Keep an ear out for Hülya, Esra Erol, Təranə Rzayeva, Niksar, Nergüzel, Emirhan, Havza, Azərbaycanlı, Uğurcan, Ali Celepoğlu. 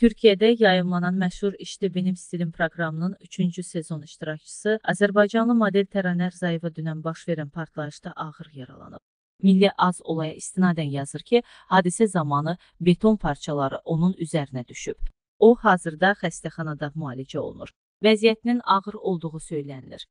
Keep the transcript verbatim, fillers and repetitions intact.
Türkiye'de yayımlanan məşhur İşte Benim Stilim proqramının üçüncü sezon iştirakçısı Azərbaycanlı model Təranə Rzayeva dünən baş verən partlayışda ağır yaralanıb. Milli Az olaya istinadən yazır ki, hadisə zamanı beton parçaları onun üzərinə düşüb. O hazırda xəstəxanada müalicə olunur. Vəziyyətinin ağır olduğu söylənilir.